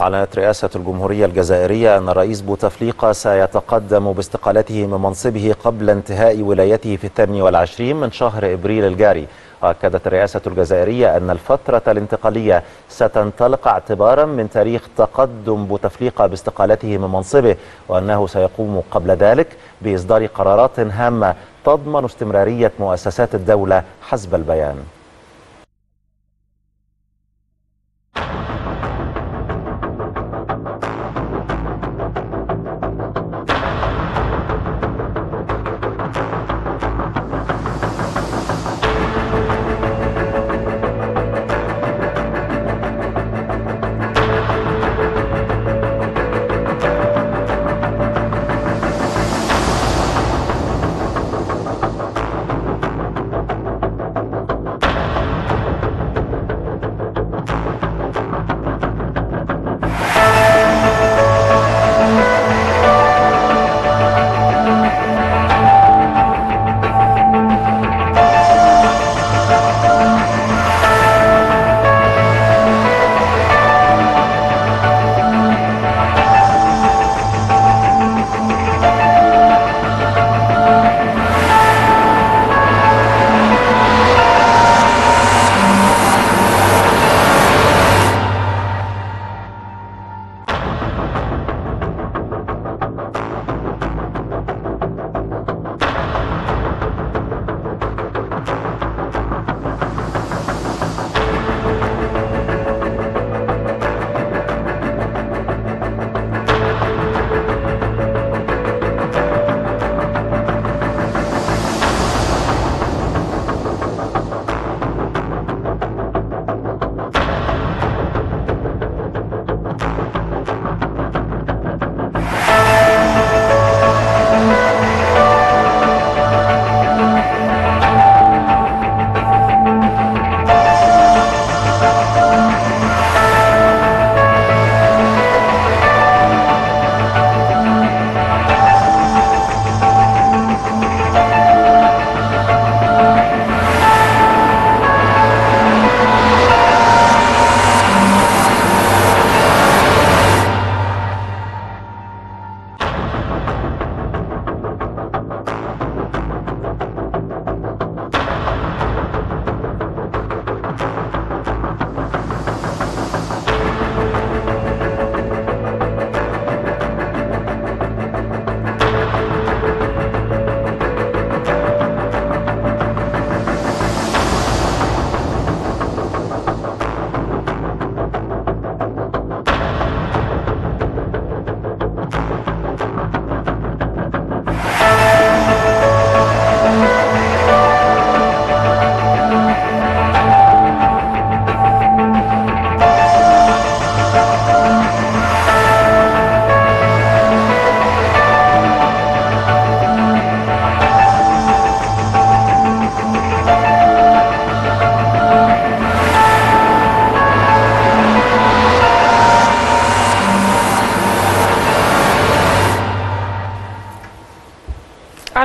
أعلنت رئاسة الجمهورية الجزائرية أن رئيس بوتفليقة سيتقدم باستقالته من منصبه قبل انتهاء ولايته في الثامن والعشرين من شهر إبريل الجاري. أكدت الرئاسة الجزائرية أن الفترة الانتقالية ستنطلق اعتبارا من تاريخ تقدم بوتفليقة باستقالته من منصبه، وأنه سيقوم قبل ذلك بإصدار قرارات هامة تضمن استمرارية مؤسسات الدولة حسب البيان.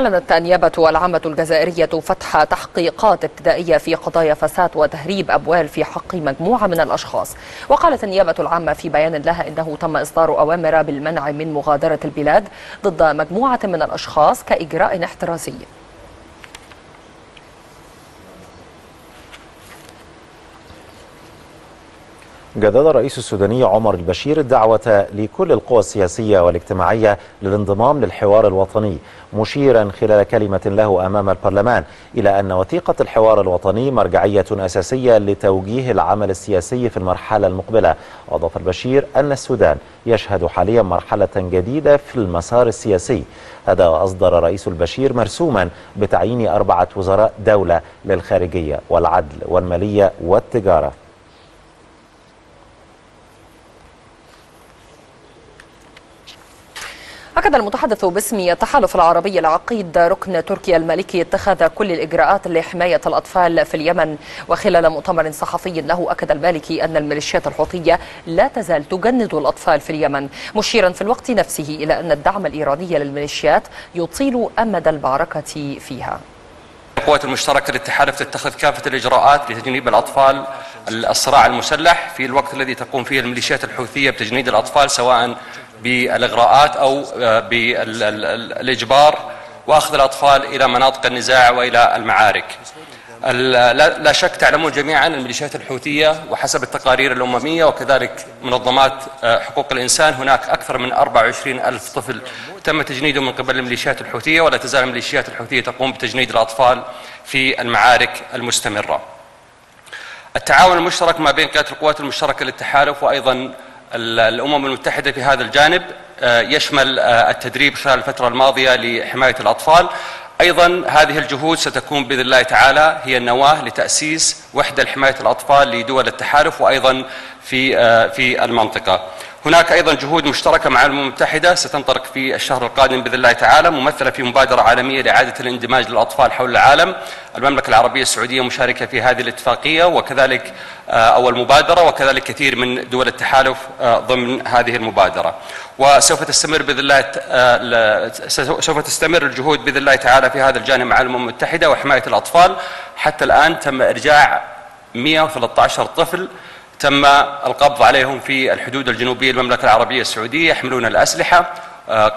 أعلنت النيابة العامة الجزائرية فتح تحقيقات ابتدائية في قضايا فساد وتهريب أموال في حق مجموعة من الأشخاص. وقالت النيابة العامة في بيان لها أنه تم إصدار أوامر بالمنع من مغادرة البلاد ضد مجموعة من الأشخاص كإجراء احترازي. جدد الرئيس السوداني عمر البشير الدعوة لكل القوى السياسية والاجتماعية للانضمام للحوار الوطني، مشيرا خلال كلمة له أمام البرلمان إلى أن وثيقة الحوار الوطني مرجعية أساسية لتوجيه العمل السياسي في المرحلة المقبلة. أضاف البشير أن السودان يشهد حاليا مرحلة جديدة في المسار السياسي. هذا وأصدر الرئيس البشير مرسوما بتعيين أربعة وزراء دولة للخارجية والعدل والمالية والتجارة. أكد المتحدث باسم التحالف العربي العقيد ركن تركيا المالكي اتخاذ كل الإجراءات لحماية الأطفال في اليمن. وخلال مؤتمر صحفي له أكد المالكي أن الميليشيات الحوثية لا تزال تجند الأطفال في اليمن، مشيرا في الوقت نفسه إلى أن الدعم الإيراني للميليشيات يطيل أمد المعركة فيها. القوات المشتركة للتحالف تتخذ كافة الإجراءات لتجنيب الأطفال الصراع المسلح في الوقت الذي تقوم فيه الميليشيات الحوثية بتجنيد الأطفال، سواء بالإغراءات أو بالإجبار وأخذ الأطفال إلى مناطق النزاع وإلى المعارك. لا شك تعلمون جميعا الميليشيات الحوثية وحسب التقارير الأممية وكذلك منظمات حقوق الإنسان هناك أكثر من أربعة وعشرين ألف طفل تم تجنيده من قبل الميليشيات الحوثية، ولا تزال الميليشيات الحوثية تقوم بتجنيد الأطفال في المعارك المستمرة. التعاون المشترك ما بين قيادة القوات المشتركة للتحالف وأيضا الأمم المتحدة في هذا الجانب يشمل التدريب خلال الفترة الماضية لحماية الأطفال. أيضا هذه الجهود ستكون بإذن الله تعالى هي النواة لتأسيس وحدة لحماية الأطفال لدول التحالف وأيضا في في المنطقة. هناك أيضا جهود مشتركة مع الأمم المتحدة ستنطلق في الشهر القادم بإذن الله تعالى، ممثلة في مبادرة عالمية لإعادة الاندماج للأطفال حول العالم. المملكة العربية السعودية مشاركة في هذه الاتفاقية وكذلك أو المبادرة، وكذلك كثير من دول التحالف ضمن هذه المبادرة. وسوف تستمر بإذن الله سوف تستمر الجهود بإذن الله تعالى في هذا الجانب مع الأمم المتحدة وحماية الأطفال. حتى الآن تم إرجاع مئة وثلاثة عشر طفل تم القبض عليهم في الحدود الجنوبية للمملكة العربية السعودية يحملون الأسلحة.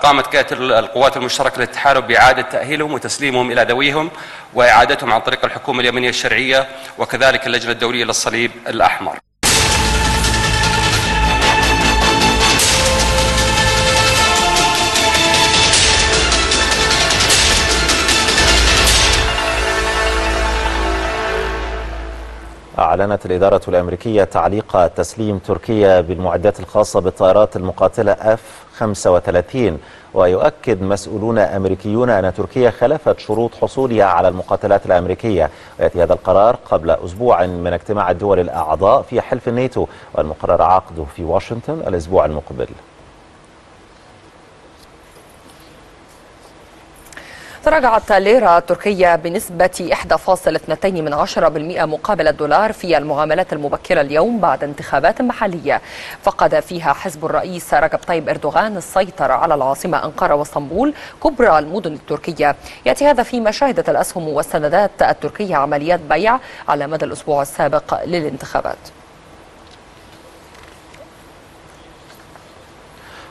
قامت قيادة القوات المشتركة للتحالف بإعادة تأهيلهم وتسليمهم إلى ذويهم وإعادتهم عن طريق الحكومة اليمنية الشرعية وكذلك اللجنة الدولية للصليب الأحمر. أعلنت الإدارة الأمريكية تعليق تسليم تركيا بالمعدات الخاصة بالطائرات المقاتلة إف خمسة وثلاثين، ويؤكد مسؤولون أمريكيون أن تركيا خلفت شروط حصولها على المقاتلات الأمريكية. ويأتي هذا القرار قبل أسبوع من اجتماع الدول الأعضاء في حلف الناتو والمقرر عقده في واشنطن الأسبوع المقبل. تراجعت الليرة التركية بنسبة واحد فاصل اثنين بالمئة مقابل الدولار في المعاملات المبكرة اليوم بعد انتخابات محلية فقد فيها حزب الرئيس رجب طيب أردوغان السيطرة على العاصمة أنقرة واسطنبول كبرى المدن التركية. يأتي هذا فيما شهدت الأسهم والسندات التركية عمليات بيع على مدى الأسبوع السابق للانتخابات.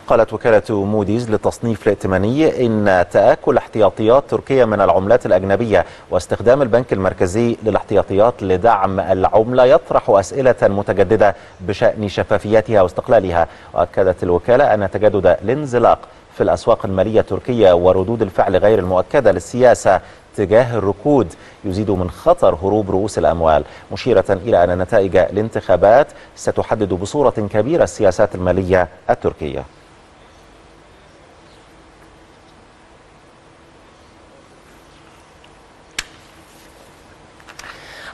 قالت وكالة موديز للتصنيف الائتماني إن تآكل احتياطيات تركيا من العملات الأجنبية واستخدام البنك المركزي للاحتياطيات لدعم العملة يطرح أسئلة متجددة بشأن شفافيتها واستقلالها. وأكدت الوكالة أن تجدد الانزلاق في الأسواق المالية التركية وردود الفعل غير المؤكدة للسياسة تجاه الركود يزيد من خطر هروب رؤوس الأموال، مشيرة إلى أن نتائج الانتخابات ستحدد بصورة كبيرة السياسات المالية التركية.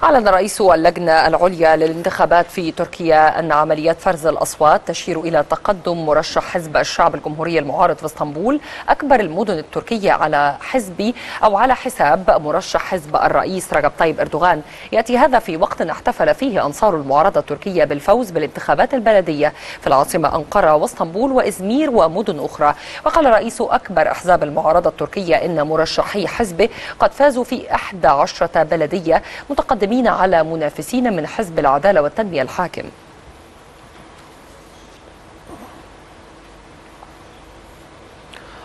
أعلن رئيس اللجنة العليا للانتخابات في تركيا أن عمليات فرز الأصوات تشير إلى تقدم مرشح حزب الشعب الجمهوري المعارض في اسطنبول أكبر المدن التركية على حزب أو على حساب مرشح حزب الرئيس رجب طيب أردوغان. يأتي هذا في وقت احتفل فيه أنصار المعارضة التركية بالفوز بالانتخابات البلدية في العاصمة أنقرة واسطنبول وإزمير ومدن أخرى. وقال رئيس أكبر أحزاب المعارضة التركية إن مرشحي حزبه قد فازوا في أحد عشرة بلدية متقدمين على منافسين من حزب العدالة والتنمية الحاكم.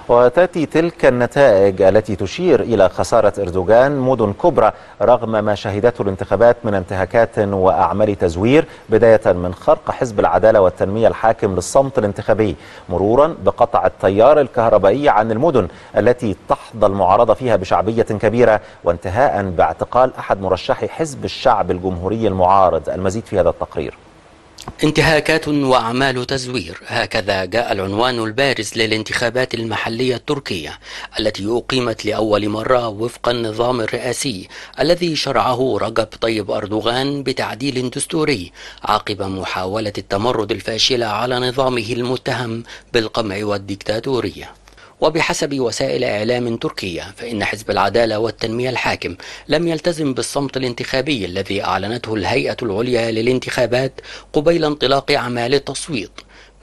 وتأتي تلك النتائج التي تشير إلى خسارة أردوغان مدن كبرى رغم ما شهدته الانتخابات من انتهاكات وأعمال تزوير، بداية من خرق حزب العدالة والتنمية الحاكم للصمت الانتخابي، مرورا بقطع التيار الكهربائي عن المدن التي تحظى المعارضة فيها بشعبية كبيرة، وانتهاء باعتقال أحد مرشحي حزب الشعب الجمهوري المعارض. المزيد في هذا التقرير. انتهاكات وأعمال تزوير، هكذا جاء العنوان البارز للانتخابات المحلية التركية التي أقيمت لأول مرة وفق النظام الرئاسي الذي شرعه رجب طيب أردوغان بتعديل دستوري عقب محاولة التمرد الفاشلة على نظامه المتهم بالقمع والديكتاتورية. وبحسب وسائل إعلام تركية فإن حزب العدالة والتنمية الحاكم لم يلتزم بالصمت الانتخابي الذي أعلنته الهيئة العليا للانتخابات قبيل انطلاق أعمال التصويت،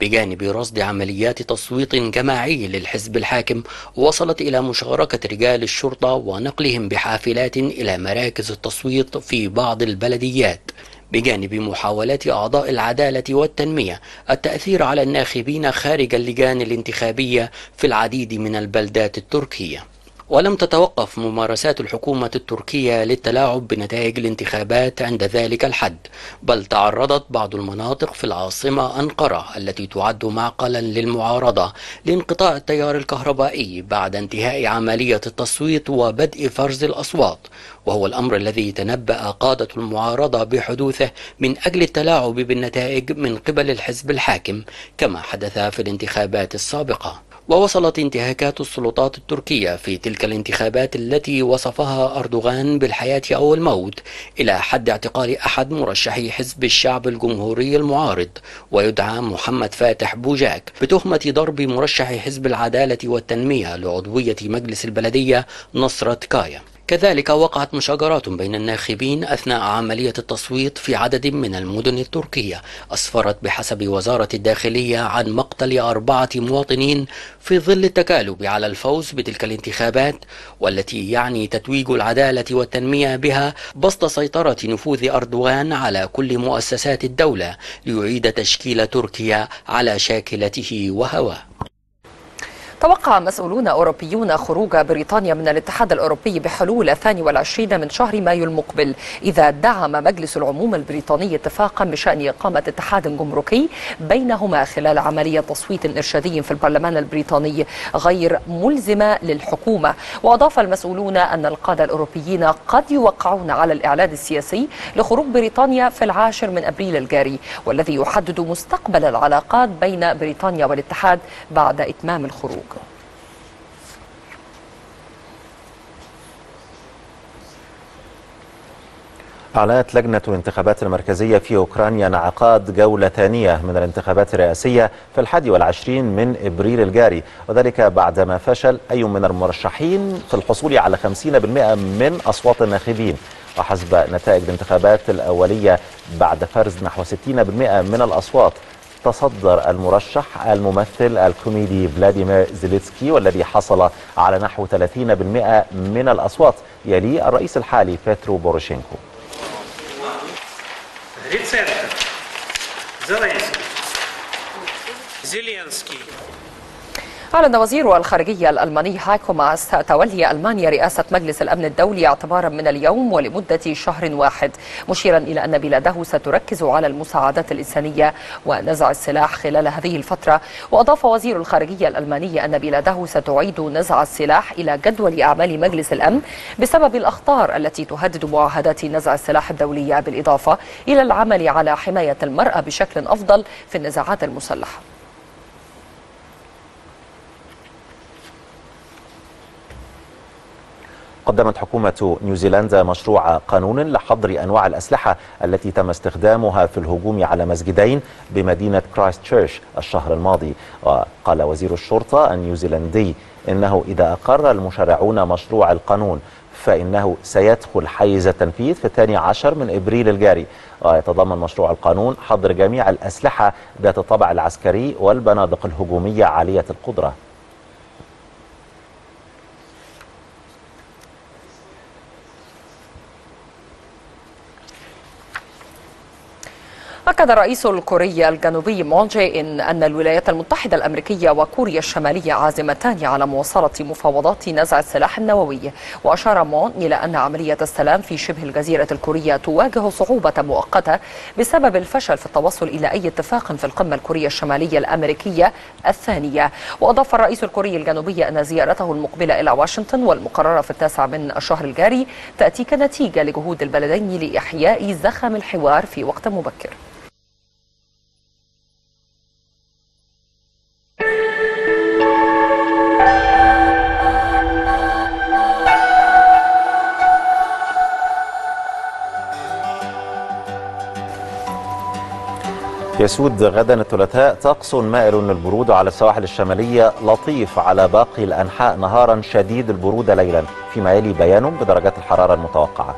بجانب رصد عمليات تصويت جماعي للحزب الحاكم وصلت إلى مشاركة رجال الشرطة ونقلهم بحافلات إلى مراكز التصويت في بعض البلديات، بجانب محاولات أعضاء العدالة والتنمية التأثير على الناخبين خارج اللجان الانتخابية في العديد من البلدات التركية. ولم تتوقف ممارسات الحكومة التركية للتلاعب بنتائج الانتخابات عند ذلك الحد، بل تعرضت بعض المناطق في العاصمة أنقرة التي تعد معقلا للمعارضة لانقطاع التيار الكهربائي بعد انتهاء عملية التصويت وبدء فرز الأصوات، وهو الأمر الذي تنبأ قادة المعارضة بحدوثه من أجل التلاعب بالنتائج من قبل الحزب الحاكم كما حدث في الانتخابات السابقة. ووصلت انتهاكات السلطات التركية في تلك الانتخابات التي وصفها أردوغان بالحياة أو الموت إلى حد اعتقال أحد مرشحي حزب الشعب الجمهوري المعارض ويدعى محمد فاتح بوجاك بتهمة ضرب مرشح حزب العدالة والتنمية لعضوية مجلس البلدية نصرت كايا. كذلك وقعت مشاجرات بين الناخبين أثناء عملية التصويت في عدد من المدن التركية أسفرت بحسب وزارة الداخلية عن مقتل أربعة مواطنين في ظل التكالب على الفوز بتلك الانتخابات، والتي يعني تتويج العدالة والتنمية بها بسط سيطرة نفوذ أردوغان على كل مؤسسات الدولة ليعيد تشكيل تركيا على شاكلته وهواه. توقع مسؤولون أوروبيون خروج بريطانيا من الاتحاد الأوروبي بحلول الثاني والعشرين من شهر مايو المقبل إذا دعم مجلس العموم البريطاني اتفاقا بشأن إقامة اتحاد جمركي بينهما خلال عملية تصويت إرشادي في البرلمان البريطاني غير ملزمة للحكومة. وأضاف المسؤولون أن القادة الأوروبيين قد يوقعون على الإعلان السياسي لخروج بريطانيا في العاشر من أبريل الجاري، والذي يحدد مستقبل العلاقات بين بريطانيا والاتحاد بعد إتمام الخروج. أعلنت لجنة الانتخابات المركزية في أوكرانيا انعقاد جولة ثانية من الانتخابات الرئاسية في الحادي والعشرين من إبريل الجاري، وذلك بعدما فشل أي من المرشحين في الحصول على خمسين بالمئة من أصوات الناخبين. وحسب نتائج الانتخابات الأولية بعد فرز نحو ستين بالمئة من الأصوات، تصدر المرشح الممثل الكوميدي فلاديمير زليتسكي والذي حصل على نحو ثلاثين بالمئة من الأصوات، يلي الرئيس الحالي بيترو بوروشنكو. أعلن وزير الخارجية الألماني هايكو ماس تولي ألمانيا رئاسة مجلس الأمن الدولي اعتبارا من اليوم ولمدة شهر واحد، مشيرا إلى أن بلاده ستركز على المساعدات الإنسانية ونزع السلاح خلال هذه الفترة. وأضاف وزير الخارجية الألماني أن بلاده ستعيد نزع السلاح إلى جدول أعمال مجلس الأمن بسبب الأخطار التي تهدد معاهدات نزع السلاح الدولية، بالإضافة إلى العمل على حماية المرأة بشكل أفضل في النزاعات المسلحة. قدمت حكومة نيوزيلندا مشروع قانون لحظر أنواع الأسلحة التي تم استخدامها في الهجوم على مسجدين بمدينة كرايست تشيرش الشهر الماضي. وقال وزير الشرطة النيوزيلندي إنه إذا أقر المشرعون مشروع القانون فإنه سيدخل حيز التنفيذ في الثاني عشر من إبريل الجاري. ويتضمن مشروع القانون حظر جميع الأسلحة ذات الطابع العسكري والبنادق الهجومية عالية القدرة. أكد الرئيس الكوري الجنوبي مون جاي إن أن الولايات المتحدة الأمريكية وكوريا الشمالية عازمتان على مواصلة مفاوضات نزع السلاح النووي. وأشار مون إلى أن عملية السلام في شبه الجزيرة الكورية تواجه صعوبة مؤقتة بسبب الفشل في التوصل إلى أي اتفاق في القمة الكورية الشمالية الأمريكية الثانية. وأضاف الرئيس الكوري الجنوبي أن زيارته المقبلة إلى واشنطن والمقررة في التاسع من الشهر الجاري تأتي كنتيجة لجهود البلدين لإحياء زخم الحوار في وقت مبكر. يسود غدا الثلاثاء طقس مائل للبرود على السواحل الشمالية، لطيف على باقي الأنحاء نهارا، شديد البرودة ليلا، فيما يلي بيان بدرجات الحرارة المتوقعة.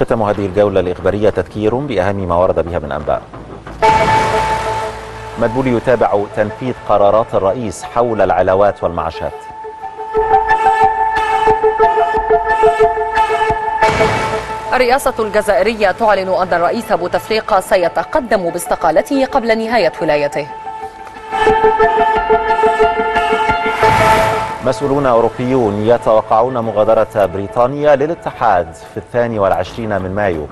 ختم هذه الجولة الإخبارية تذكير بأهم ما ورد بها من أنباء. مدبولي يتابع تنفيذ قرارات الرئيس حول العلاوات والمعاشات. الرئاسة الجزائرية تعلن أن الرئيس بوتفليقة سيتقدم باستقالته قبل نهاية ولايته. مسؤولون أوروبيون يتوقعون مغادرة بريطانيا للاتحاد في الثاني والعشرين من مايو.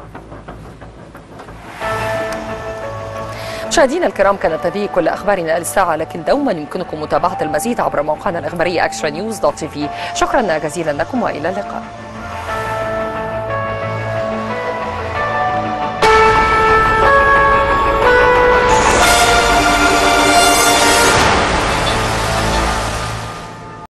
مشاهدينا الكرام، كانت هذه كل أخبارنا للساعة، لكن دوما يمكنكم متابعة المزيد عبر موقعنا الإخباري إكسترا نيوز دوت تي في. شكرا جزيلا لكم وإلى اللقاء.